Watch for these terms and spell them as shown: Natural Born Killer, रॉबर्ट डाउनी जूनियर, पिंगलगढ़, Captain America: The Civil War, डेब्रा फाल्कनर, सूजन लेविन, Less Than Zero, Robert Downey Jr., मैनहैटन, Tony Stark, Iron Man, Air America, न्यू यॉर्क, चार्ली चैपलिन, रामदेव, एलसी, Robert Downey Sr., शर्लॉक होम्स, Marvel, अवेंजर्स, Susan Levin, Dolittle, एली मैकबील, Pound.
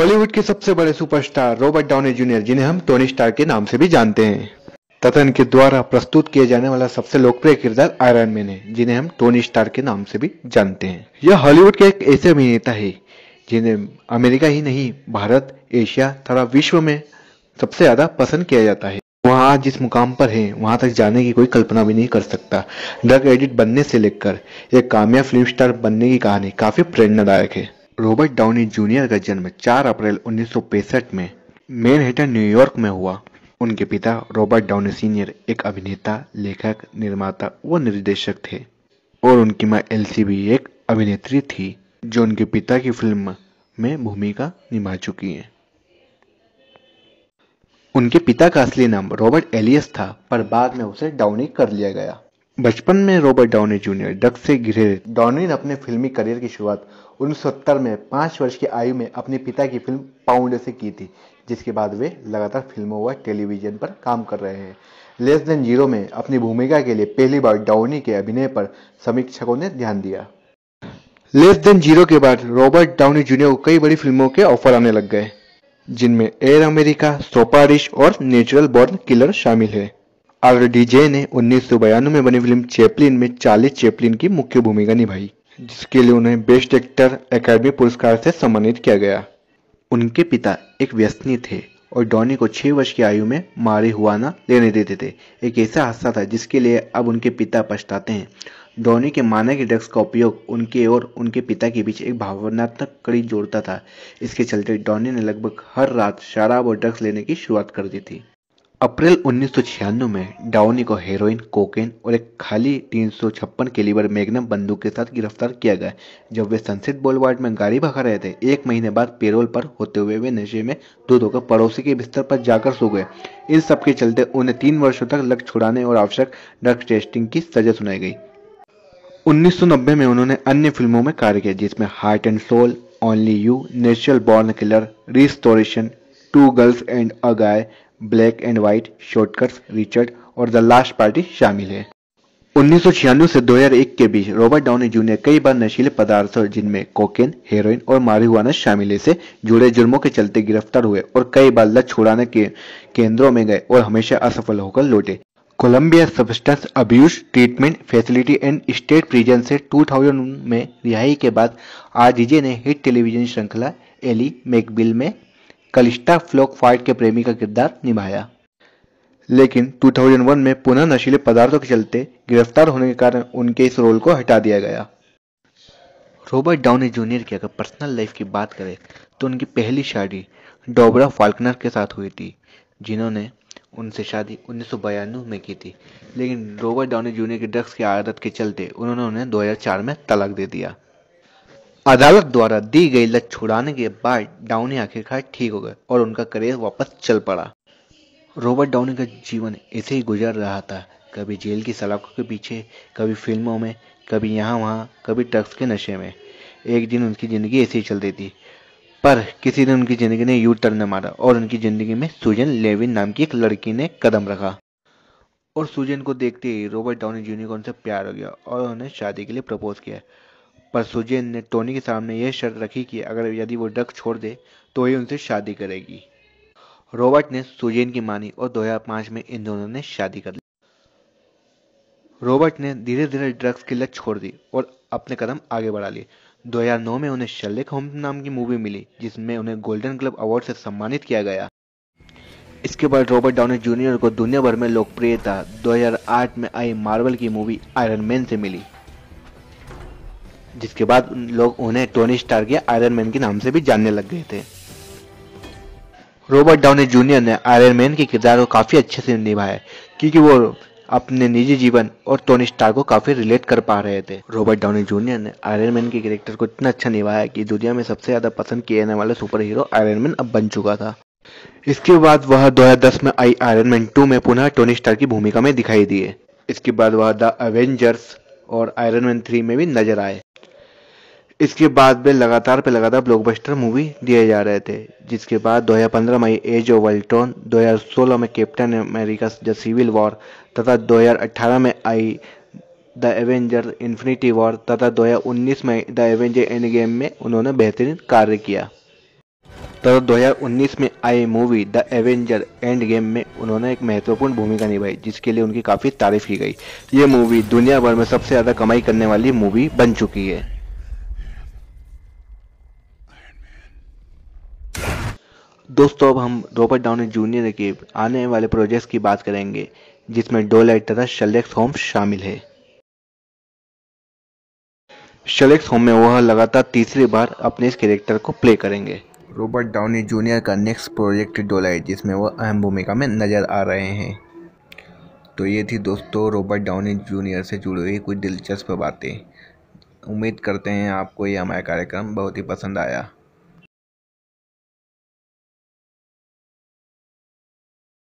Hollywood के सबसे बड़े सुपरस्टार रॉबर्ट डाउनी जूनियर, जिन्हें हम टोनी स्टार्क के नाम से भी जानते हैं, तथा इनके द्वारा प्रस्तुत किया जाने वाला सबसे लोकप्रिय किरदार आयरन मैन है, जिन्हें हम टोनी स्टार्क के नाम से भी जानते हैं। यह हॉलीवुड के एक ऐसे अभिनेता है जिन्हें अमेरिका ही नहीं, भारत, एशिया तथा विश्व में सबसे ज्यादा पसंद किया जाता है। वहाँ आज जिस मुकाम पर है, वहाँ तक जाने की कोई कल्पना भी नहीं कर सकता। ड्रग एडिक्ट बनने से लेकर एक कामयाब फिल्म स्टार बनने की कहानी काफी प्रेरणादायक है। रॉबर्ट डाउनी जूनियर का जन्म 4 अप्रैल 1965 में मैनहट्टन, न्यूयॉर्क में हुआ। उनके पिता रॉबर्ट डाउनी सीनियर एक अभिनेता, लेखक, निर्माता व निर्देशक थे और उनकी माँ एल्सी भी एक अभिनेत्री थी, जो उनके पिता की फिल्म में भूमिका निभा चुकी है। उनके पिता का असली नाम रॉबर्ट एलियस था, पर बाद में उसे डाउनी कर लिया गया। बचपन में रॉबर्ट डाउनी जूनियर ड्रग से घिरे रहे। डाउनी ने अपने फिल्मी करियर की शुरुआत 1970 में 5 वर्ष की आयु में अपने पिता की फिल्म पाउंड से की थी, जिसके बाद वे लगातार फिल्मों व टेलीविजन पर काम कर रहे हैं। लेस देन जीरो में अपनी भूमिका के लिए पहली बार डाउनी के अभिनय पर समीक्षकों ने ध्यान दिया। लेस देन जीरो के बाद रॉबर्ट डाउनी जूनियर को कई बड़ी फिल्मों के ऑफर आने लग गए, जिनमें एयर अमेरिका, सुपररिच और नेचुरल बॉर्न किलर शामिल है। आरडीजे ने 1992 में बनी फिल्म चैपलिन में चार्ली चैपलिन की मुख्य भूमिका निभाई, जिसके लिए उन्हें बेस्ट एक्टर एकेडमी पुरस्कार से सम्मानित किया गया। उनके पिता एक व्यसनी थे और डॉनी को 6 वर्ष की आयु में मारिहुआना लेने देते थे। एक ऐसा हादसा था जिसके लिए अब उनके पिता पछताते हैं। डॉनी के माना कि ड्रग्स का उपयोग उनके और उनके पिता के बीच एक भावनात्मक कड़ी जोड़ता था। इसके चलते डॉनी ने लगभग हर रात शराब और ड्रग्स लेने की शुरुआत कर दी थी। अप्रैल 1996 में डाउनी को हेरोइन, कोकेन और एक खाली 356 कैलिबर मैग्नम बंदूक के साथ गिरफ्तार किया गया। जब वे सनसेट बोलवार्ड में गाड़ी भगा रहे थे, 1 महीने बाद पेरोल पर होते हुए वे नशे में दूध होकर पड़ोसी के बिस्तर पर जाकर सो गए। इन सब के चलते उन्हें 3 वर्षों तक लग छुड़ाने और आवश्यक ड्रग टेस्टिंग की सजा सुनाई गई। 1990 में उन्होंने अन्य फिल्मों में कार्य किया, जिसमें heart and soul, only you, natural born killer, restoration, to girls and a guy, black and white, shortcuts, Richard और द लास्ट पार्टी शामिल है। 1996 से 2001 के बीच रॉबर्ट डाउनी जूनियर कई बार नशीले पदार्थों, जिनमें कोकेन, हेरोइन और मारिहुआना शामिल है, से जुड़े जुर्मों के चलते गिरफ्तार हुए और कई बार लत छुड़ाने के केंद्रों में गए और हमेशा असफल होकर लौटे। Columbia substance abuse treatment facility and state prison से 2000 में रिहाई के बाद आरडीजे ने हिट टेलीविजन श्रृंखला एली मैकबील में कलिस्टा फ्लॉकहार्ट के प्रेमी का किरदार निभाया, लेकिन 2001 में पुनः नशीले पदार्थों के चलते गिरफ्तार होने के कारण उनके इस रोल को हटा दिया गया। रॉबर्ट डाउनी जूनियर की अगर पर्सनल लाइफ की बात करें तो उनकी पहली शादी डेब्रा फाल्कनर के साथ हुई थी, जिन्होंने उनसे शादी 1992 में की थी, लेकिन रॉबर्ट डाउनी जूनियर की ड्रग्स की आदत के चलते उन्होंने उन्हें 2004 में तलाक दे दिया। अदालत द्वारा दी गई लत छुड़ाने के बाद डाउनी आखिरकार ठीक हो गए और उनका करियर वापस चल पड़ा। रॉबर्ट डाउनी का जीवन ऐसे ही गुजर रहा था, कभी जेल की सलाखों के पीछे, कभी फिल्मों में, कभी यहाँ वहाँ, कभी ड्रग्स के नशे में। एक दिन उनकी ज़िंदगी ऐसे ही चल रही थी, पर किसी दिन उनकी ज़िंदगी ने यू टर्न मारा और उनकी ज़िंदगी में सूजन लेविन नाम की एक लड़की ने कदम रखा, और सूजन को देखते ही रॉबर्ट डाउनी जूनियर को उनसे प्यार हो गया और उन्हें शादी के लिए प्रपोज किया। पर सुजैन ने टोनी के सामने यह शर्त रखी कि अगर यदि वो ड्रग छोड़ दे तो ही उनसे शादी करेगी। रॉबर्ट ने सुजैन की मानी और 2005 में इन दोनों ने शादी कर ली। रॉबर्ट ने धीरे धीरे ड्रग्स की लत छोड़ दी और अपने कदम आगे बढ़ा लिए। 2009 में उन्हें शर्लॉक होम्स नाम की मूवी मिली, जिसमें उन्हें गोल्डन ग्लोब अवार्ड से सम्मानित किया गया। इसके बाद रॉबर्ट डाउनी जूनियर को दुनिया भर में लोकप्रियता 2008 में आई मार्वल की मूवी आयरन मैन से मिली, जिसके बाद लोग उन्हें टोनी स्टार्क या आयरन मैन के नाम से भी जानने लग गए थे। रॉबर्ट डाउनी जूनियर ने आयरन मैन के किरदार को काफ़ी अच्छे से निभाया, क्योंकि वो अपने निजी जीवन और टोनी स्टार्क को काफ़ी रिलेट कर पा रहे थे। रॉबर्ट डाउनी जूनियर ने आयरन मैन के किरैक्टर को इतना अच्छा निभाया कि दुनिया में सबसे ज़्यादा पसंद किया जाने वाला सुपर हीरो आयरन मैन अब बन चुका था। इसके बाद वह 2010 में आई आयरन मैन 2 में पुनः टोनी स्टार्क की भूमिका में दिखाई दिए। इसके बाद वह द एवेंजर्स और आयरन मैन 3 में भी नजर आए। इसके बाद वे लगातार ब्लॉकबस्टर मूवी दिए जा रहे थे, जिसके बाद 2015 में एज ऑफ अल्ट्रॉन, 2016 में Captain America the Civil War तथा 2018 में आई द एवेंजर इन्फिनिटी वॉर तथा 2019 में द एवेंजर एंड गेम में उन्होंने बेहतरीन कार्य किया। तब 2019 में आई movie the Avenger Endgame में उन्होंने एक महत्वपूर्ण भूमिका निभाई जिसके लिए उनकी काफ़ी तारीफ की गई। ये मूवी दुनिया भर में सबसे ज़्यादा कमाई करने वाली मूवी बन चुकी है। दोस्तों, अब हम रॉबर्ट डाउनी जूनियर के आने वाले प्रोजेक्ट्स की बात करेंगे जिसमें डोलाइट तथा शर्लॉक होम्स शामिल है। शर्लॉक होम्स में वह लगातार तीसरी बार अपने इस कैरेक्टर को प्ले करेंगे। रॉबर्ट डाउनी जूनियर का नेक्स्ट प्रोजेक्ट डोलाइट जिसमें वह अहम भूमिका में नज़र आ रहे हैं। तो ये थी दोस्तों रॉबर्ट डाउनी जूनियर से जुड़ी हुई कुछ दिलचस्प बातें। उम्मीद करते हैं आपको ये हमारा कार्यक्रम बहुत ही पसंद आया।